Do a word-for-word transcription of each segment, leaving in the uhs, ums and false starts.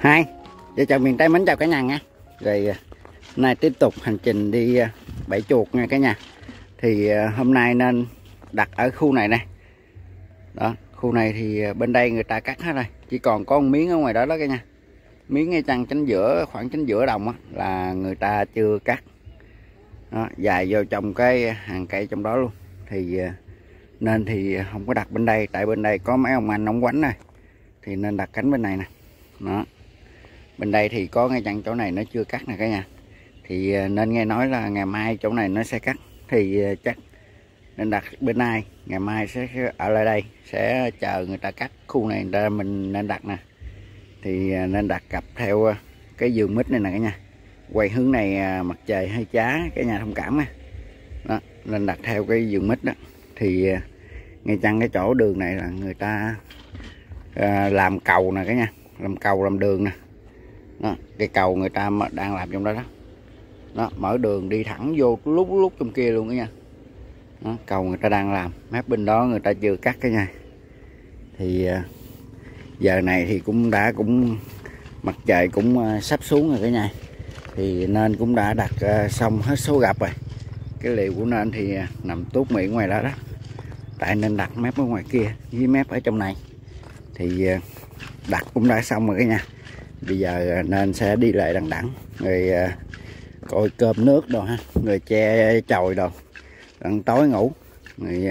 Hai, vợ chồng miền Tây mến chào cả nhà nha. Rồi hôm nay tiếp tục hành trình đi bẫy chuột nha cả nhà. Thì hôm nay nên đặt ở khu này nè. Đó, khu này thì bên đây người ta cắt hết rồi, chỉ còn có một miếng ở ngoài đó đó cả nhà. Miếng ngay chăn chính giữa, khoảng chính giữa đồng á, là người ta chưa cắt. Đó, dài vô trong cái hàng cây trong đó luôn. Thì nên thì không có đặt bên đây, tại bên đây có mấy ông anh ông quánh này, thì nên đặt cánh bên này nè. Đó, bên đây thì có ngay chăng chỗ này nó chưa cắt nè cả nhà. Thì nên nghe nói là ngày mai chỗ này nó sẽ cắt, thì chắc nên đặt bên này, ngày mai sẽ ở lại đây, sẽ chờ người ta cắt khu này ra mình nên đặt nè. Thì nên đặt cặp theo cái vườn mít này nè cả nhà, quay hướng này mặt trời hay chá cả nhà thông cảm nè. Đó, nên đặt theo cái vườn mít đó. Thì ngay chăng cái chỗ đường này là người ta làm cầu nè cả nhà, làm cầu làm đường nè. Đó, cái cầu người ta đang làm trong đó đó. Đó, mở đường đi thẳng vô lúc lúc trong kia luôn đó nha. Đó, cầu người ta đang làm, mép bên đó người ta chưa cắt cái nha. Thì giờ này thì cũng đã cũng mặt trời cũng sắp xuống rồi cả nhà. Thì nên cũng đã đặt xong hết số gặp rồi. Cái liều của nên thì nằm tuốt miệng ngoài đó đó. Tại nên đặt mép ở ngoài kia với mép ở trong này. Thì đặt cũng đã xong rồi cả nhà. Bây giờ nên sẽ đi lại đằng đẵng rồi coi cơm nước đồ ha, người che chòi đồ, ăn tối ngủ. Rồi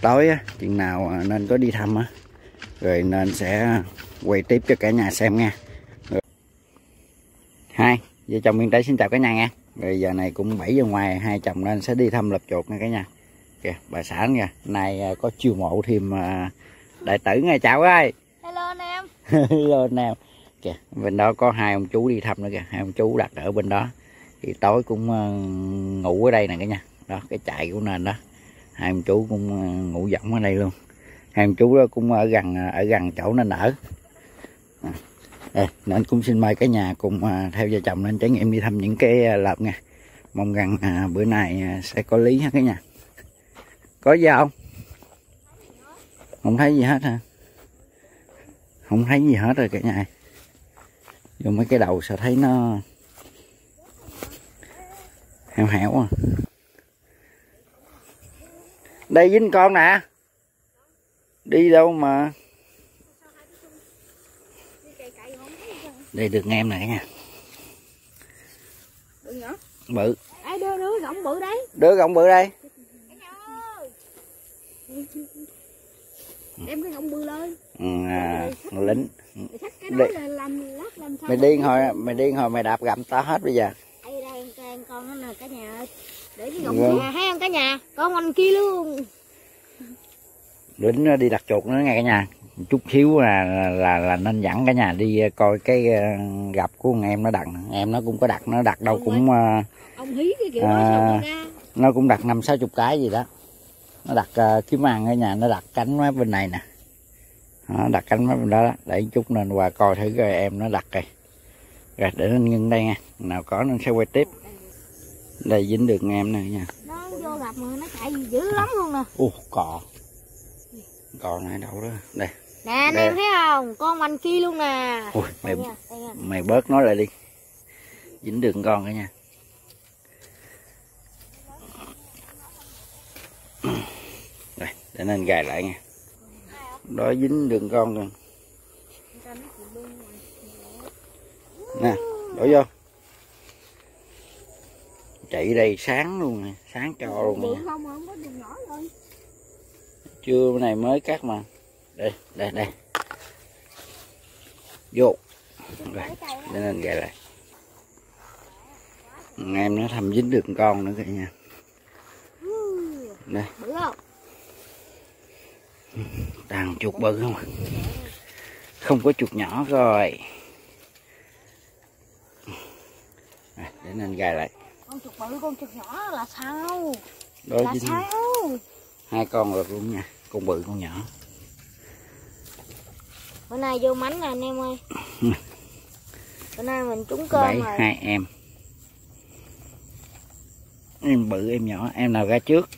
tối chừng nào nên có đi thăm á, rồi nên sẽ quay tiếp cho cả nhà xem nha. Rồi. Hai vợ chồng miền Tây xin chào cả nhà nha. Rồi giờ này cũng bảy giờ ngoài, hai chồng nên sẽ đi thăm lập chuột nha cả nhà. Kìa bà xã nha, nay có chiêu mộ thêm đại tử nha, chào ơi. Hello anh em. Hello anh em. Kìa, bên đó có hai ông chú đi thăm nữa kìa, hai ông chú đặt ở bên đó. Thì tối cũng ngủ ở đây nè cả nhà. Đó, cái chạy của nền đó. Hai ông chú cũng ngủ giỏng ở đây luôn. Hai ông chú đó cũng ở gần ở gần chỗ nên ở. À, nên cũng xin mời cả nhà cùng theo vợ chồng nên trải nghiệm đi thăm những cái lợp nha. Mong rằng à, bữa nay sẽ có lý hết cả nhà. Có gì không? Không thấy gì hết hả? Không thấy gì hết rồi cả nhà. Vô mấy cái đầu sao thấy nó heo heo à. Đây dính con nè. Đi đâu mà. Đây được nghe em nè cả nhà. Bự. Ai đưa đứa gọng bự đấy. Đứa gọng bự đây. Đem cái gọng bự lên. À, lính. Mày đi. điên hồi, mày điên hồi mày đạp gầm tao hết bây giờ. Con nó cả nhà để cái gọng ừ. Thấy không cả nhà, con anh kia luôn. Lính nó đi đặt chuột nữa nghe cả nhà. Chút xíu là là là nên dẫn cả nhà đi coi cái gặp của con em nó đặt, em nó cũng có đặt, nó đặt đâu ông cũng ơi. Ông hí cái kiểu à, đó, ra. Nó cũng đặt năm sáu chục cái gì đó. Nó đặt uh, kiếm ăn ở nhà, nó đặt cánh mấy bên này nè. Nó đặt cánh mấy bên đó, đó. Để chút nên qua coi thử coi em nó đặt rồi. Rồi để nó ngưng đây nha. Nào có nên sẽ quay tiếp. Đây dính được em nè nha. Nó vô gặp mà nó chạy dữ lắm luôn nè. Ô cò. Cò này đâu đó. Đây. Nè anh em thấy không? Con anh kia luôn nè. Ui, mày nha, mày bớt nói lại đi. Dính được con cả nha. Đây, để nên gài lại nha. Đó dính được con rồi. Nè, đổ vô. Chạy đây sáng luôn nè, sáng cho luôn nè. Trưa bữa này mới cắt mà. Đây, đây, đây. Vô. Đây, để nên gài lại. Em nó thăm dính được con nữa kìa nha. Đây. Toàn chuột bự không à. Không có chuột nhỏ rồi. Đây, để nên gài lại. Con chuột bự con chuột nhỏ là sao? Đó là sao? Hai con được luôn nha, con bự con nhỏ. Bữa nay vô mánh nè anh em ơi. Bữa nay mình trúng cơm bảy, rồi. Hai em. Em bự em nhỏ, em nào ra trước?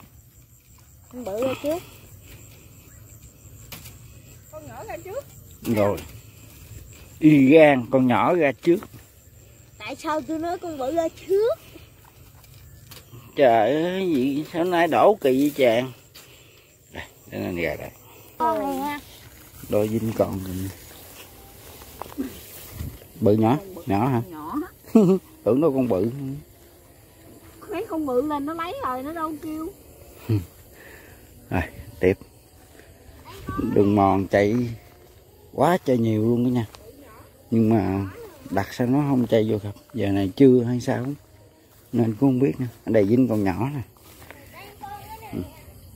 Em bự ra trước. Con nhỏ ra trước. Rồi. y gan con nhỏ ra trước. Tại sao tôi nói con bự ra trước? Trời ơi, gì sao nay đổ kỳ với chàng. Đây, để nó ra đây. Con này ha. Đôi Vinh còn bự nhỏ, nhỏ hả? Nhỏ. Tưởng đâu con bự. Mấy con bự lên nó lấy rồi nó đâu kêu. Rồi, tiếp. Đường mòn chạy quá trời nhiều luôn đó nha. Nhưng mà đặt sao nó không chạy vô gặp. Giờ này trưa hay sao không? Nên cũng không biết nữa. Ở đây Vinh còn nhỏ nè.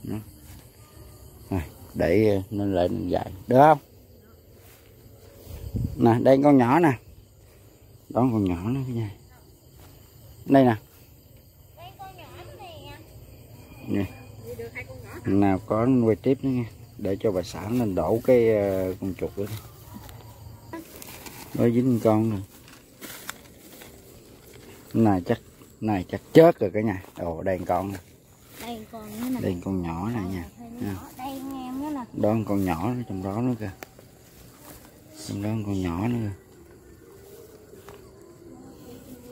Ừ. Rồi, để nên lại dạy. Được không? Nè, đây con nhỏ nè. Đó con nhỏ nữa cái nha. Đây nè. Đây con nhỏ nè. Nào có nuôi tiếp nữa nha. Để cho bà xã nên đổ cái uh, con chuột đó. Nó dính con rồi. Này chắc này chắc chết rồi cả nhà. Ồ đây con. Đây con nữa nè. Đây con nhỏ này nha. Đây em nữa nè. Đó con nhỏ nó trong đó nữa kìa. Trong đó con nhỏ nữa.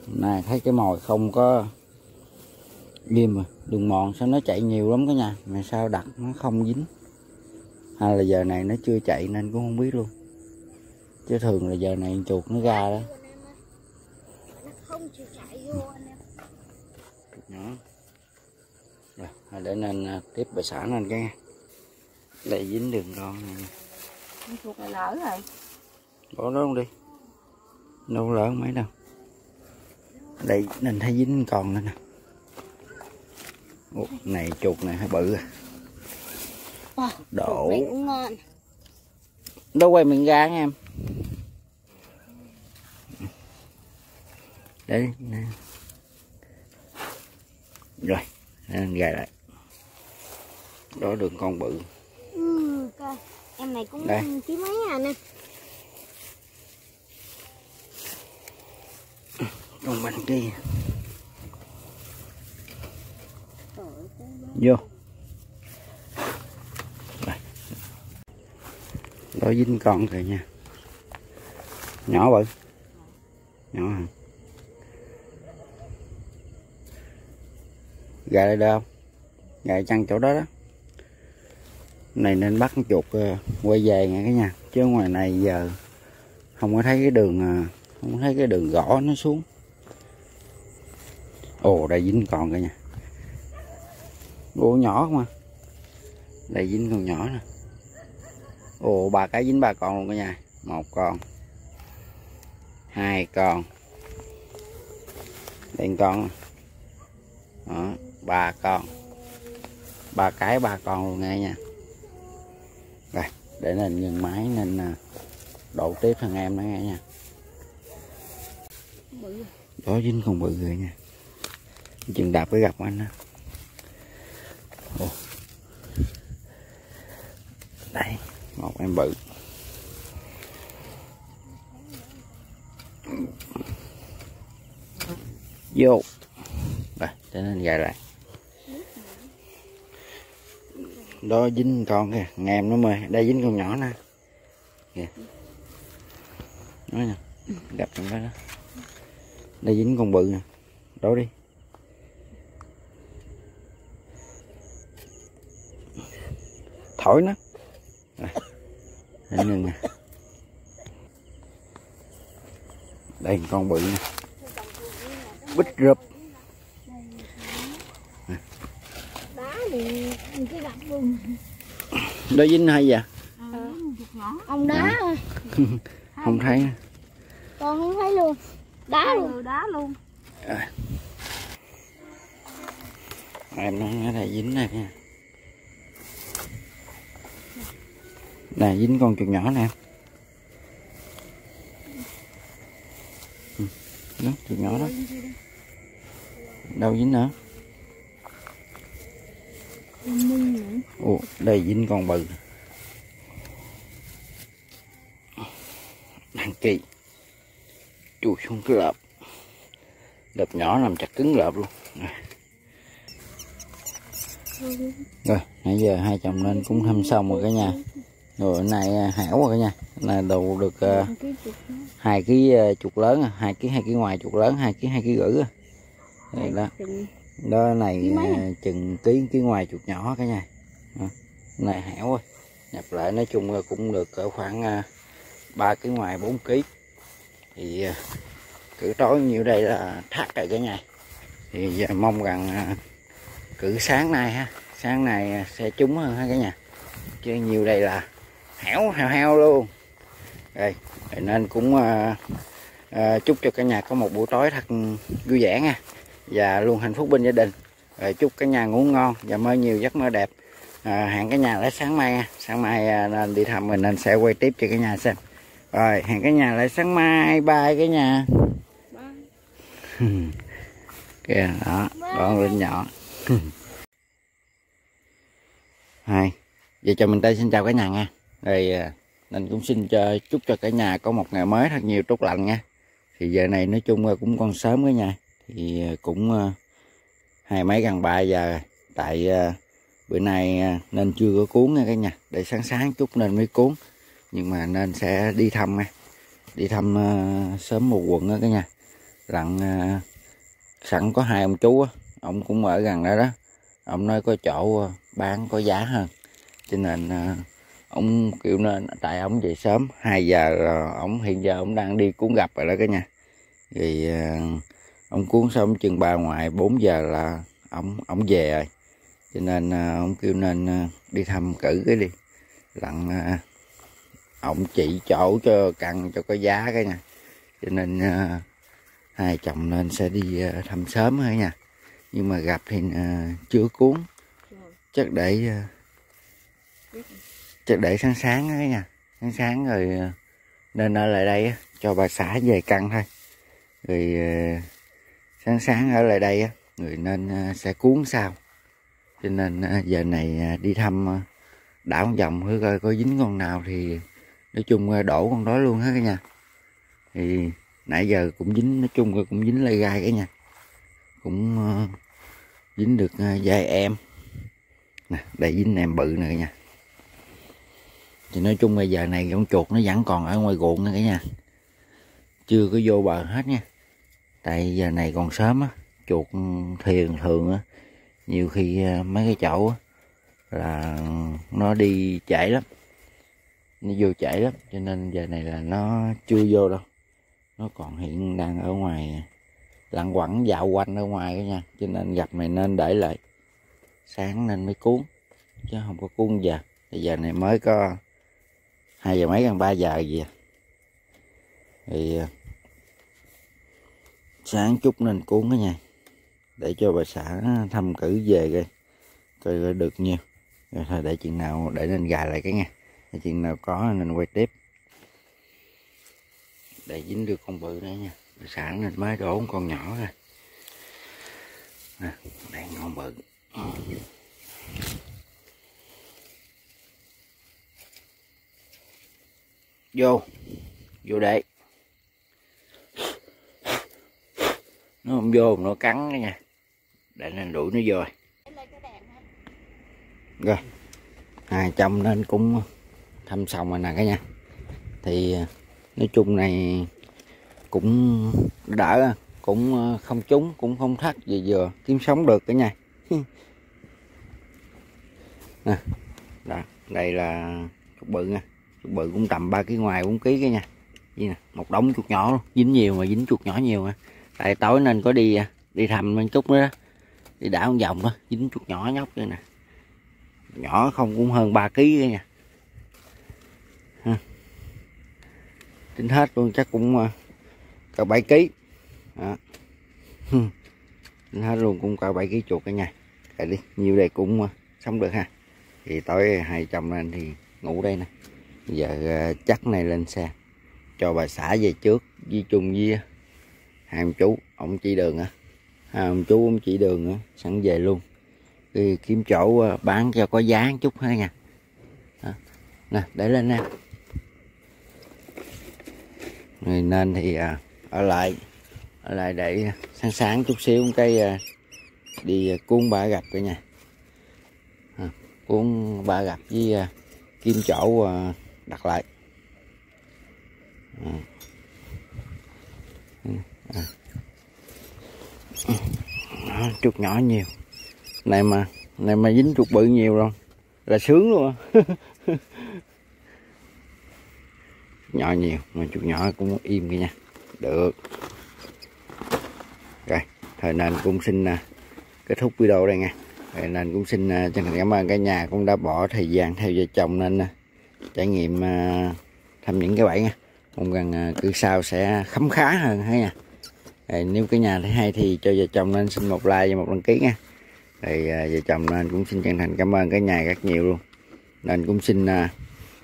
Này thấy cái mồi không có ghim mà đường mòn sao nó chạy nhiều lắm cả nhà. Mà sao đặt nó không dính. Hay là giờ này nó chưa chạy nên cũng không biết luôn. Chứ thường là giờ này chuột nó ra đó. Nó không chịu chạy vô anh em. Chuột nhỏ. Rồi, để nên tiếp bà xã nên cái lại dính đường con này. Con chuột này lỡ rồi. Bỏ nó không đi. Đâu lỡ mấy đâu. Đây nên thấy dính còn nữa nè. Ủa, này chuột này hơi bự à. Đổ đâu quay mình ra nha em. Đấy nè. Rồi nên gài lại. Đó đường con bự. Ừ, coi. Em này cũng ký mấy à nè. Con bên kia. Vô. Đó dính con rồi nha. Nhỏ bự. Nhỏ hả? Gài lại đâu? Gài chăn chỗ đó đó. Này nên bắt con chuột quay về nha cả nhà. Chứ ngoài này giờ không có thấy cái đường, không có thấy cái đường gõ nó xuống. Ồ đây dính con cả nhà. Ủa nhỏ không à? Đây dính con nhỏ nè. Ồ ba cái dính ba con luôn cả nhà. Một con, hai con, đây con, đó, ba con, ba cái ba con luôn nghe nha. Rồi để nên dừng máy nên đổ tiếp thằng em đó nghe nha. Đó dính còn bự người nha. Chừng đạp cái gặp anh đó. Ồ. Đây. Một em bự. Vô. Rồi, cho nên gài lại. Đó dính con kìa, nghe em nó mê. Đây dính con nhỏ nè. Kìa. Nói nè, gặp trong đó đó. Đây dính con bự nè. Đổ đi. Thổi nó. Rồi. Nè. Đây con bự nè. Bích rụp. Đó dính hay vậy? Ừ. Ông đá ơi. Không thấy. Con không thấy luôn. Đá luôn, đá luôn. À. Em nó đây dính này nha. Nè dính con chuột nhỏ nè. Ừ. Đó chuột nhỏ đó. Đâu dính nữa. Ồ đây dính con bự. Đăng kỳ. Chùi xuống cái lợp. Lợp nhỏ làm chặt cứng lợp luôn. Rồi nãy giờ hai chồng lên cũng thăm xong rồi cả nhà. Rồi này hảo rồi cả nhà. là đủ được hai ký chuột lớn, hai ký hai ký ngoài chuột lớn, hai ký hai ký rưỡi đây đó. Đó này chừng ký ký ngoài chuột nhỏ cả nhà. Này hẻo rồi. Nhập lại nói chung là cũng được cỡ khoảng ba ký ngoài bốn ký. Thì cử tối nhiêu đây là thắt rồi cả nhà. Thì giờ mong rằng cử sáng nay ha, sáng nay sẽ trúng hơn ha cả nhà. Chứ nhiều đây là hẻo heo heo luôn. Rồi, nên cũng uh, uh, chúc cho cả nhà có một buổi tối thật vui vẻ nha. Và luôn hạnh phúc bên gia đình. Rồi, chúc cả nhà ngủ ngon và mơ nhiều giấc mơ đẹp. À, hẹn cả nhà lại sáng mai nha. Sáng mai nên đi thăm mình nên sẽ quay tiếp cho cả nhà xem. Rồi, hẹn cả nhà lại sáng mai. Bye cả nhà. Bye. Kìa đó, con lên nhỏ. Hai. Vậy cho mình Tây xin chào cả nhà nha. Rồi mình cũng xin cho, chúc cho cả nhà có một ngày mới thật nhiều tốt lành nha. Thì giờ này nói chung là cũng còn sớm cả nhà. Thì cũng uh, hai mấy gần ba giờ. Tại uh, bữa nay uh, nên chưa có cuốn nha cả nhà. Để sáng sáng chút nên mới cuốn. Nhưng mà nên sẽ đi thăm nha. Đi thăm uh, sớm một quận đó cả nhà. Lặng uh, sẵn có hai ông chú á. Ông cũng ở gần đó đó. Ông nói có chỗ bán có giá hơn. Cho nên uh, ông kiểu nên tại ông về sớm hai giờ là ông hiện giờ ông đang đi cuốn gặp rồi đó cả nhà. Thì uh, ông cuốn xong chừng bà ngoại bốn giờ là ông ông về rồi. Cho nên uh, ông kêu nên uh, đi thăm cử cái đi. Lặng uh, ông chỉ chỗ cho căn cho có giá cái nha. Cho nên uh, hai chồng nên sẽ đi uh, thăm sớm thôi nha. Nhưng mà gặp thì uh, chưa cuốn. Chắc để uh, chắc để sáng sáng đó nha. Sáng sáng rồi uh, nên ở lại đây uh, cho bà xã về căn thôi. Rồi uh, sáng sáng ở lại đây người nên sẽ cuốn sao. Cho nên giờ này đi thăm đảo vòng thử coi có dính con nào thì nói chung đổ con đó luôn hết cả nhà. Thì nãy giờ cũng dính, nói chung cũng dính lây gai cả nhà. Cũng dính được vài em nè, đây dính em bự nè cả nhà. Thì nói chung bây giờ này con chuột nó vẫn còn ở ngoài ruộng nữa cả nhà. Chưa có vô bờ hết nha. Tại giờ này còn sớm á, chuột thuyền thường á, nhiều khi mấy cái chậu á, là nó đi trễ lắm, nó vô trễ lắm, cho nên giờ này là nó chưa vô đâu, nó còn hiện đang ở ngoài, lặng quẩn dạo quanh ở ngoài đó nha, cho nên gặp này nên để lại, sáng nên mới cuốn, chứ không có cuốn giờ, bây giờ này mới có hai giờ mấy gần ba giờ gì, thì sáng chút nên cuốn đó nha. Để cho bà xã thăm cử về coi coi được nhiêu. Rồi thôi để chuyện nào để nên gài lại cái nha. Để chuyện nào có nên quay tiếp. Để dính được con bự nữa nha. Bà xã nên mới đổ con nhỏ rồi. Nè, đây con bự. Vô. Vô đây. Nó không vô nó cắn đó nha. Để nên đuổi nó vô. Rồi hai chồng nên cũng thăm xong rồi nè cả nhà. Thì nói chung này cũng đỡ, cũng không trúng, cũng không thắt gì, vừa kiếm sống được cả nhà. Nè, đó, đây là chuột bự nha. Chuột bự cũng tầm ba ký ngoài bốn ký cả nhà. Nè, một đống chuột nhỏ luôn, dính nhiều mà dính chuột nhỏ nhiều à. Tại tối nên có đi đi thăm bên chút nữa đó. Đi đảo một vòng đó, dính chuột nhỏ nhóc đây nè. Nhỏ không cũng hơn ba ký đây nha. Ha. Tính hết luôn chắc cũng cả bảy ký. Đó. Tính hết luôn cũng cả bảy ký chuột cả nhà. Để đi, nhiều đây cũng sống được ha. Thì tối hai chồng lên thì ngủ đây nè. Giờ chắc này lên xe cho bà xã về trước, di chung với hai ông chú, ông chỉ đường á, hai ông chú ông chỉ đường á, sẵn về luôn, đi kiếm chỗ bán cho có giá chút thôi nha. Đó. Nè, để lên nè. Rồi nên thì ở lại, ở lại để sáng sáng chút xíu cái đi cuốn bả gặp cả nhà. Cuốn bả gặp với kiếm chỗ đặt lại. Chuột nhỏ nhiều này mà này mà dính chuột bự nhiều rồi là sướng luôn á. Nhỏ nhiều mà chuột nhỏ cũng im kìa nha, được rồi. Thời Nền cũng xin kết thúc video đây nha. Thời Nền cũng xin chân thành cảm ơn cả nhà cũng đã bỏ thời gian theo vợ chồng nên trải nghiệm thăm những cái bẫy nha. Mong rằng cứ sau sẽ khám phá hơn ha nha. Rồi, nếu cái nhà thấy hay thì cho vợ chồng nên xin một like và một đăng ký nha. Thì vợ chồng nên cũng xin chân thành cảm ơn cả nhà rất nhiều luôn. Nên cũng xin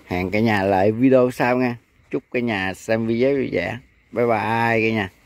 hẹn cả nhà lại video sau nha. Chúc cả nhà xem video vui vẻ. Bye bye cả nhà.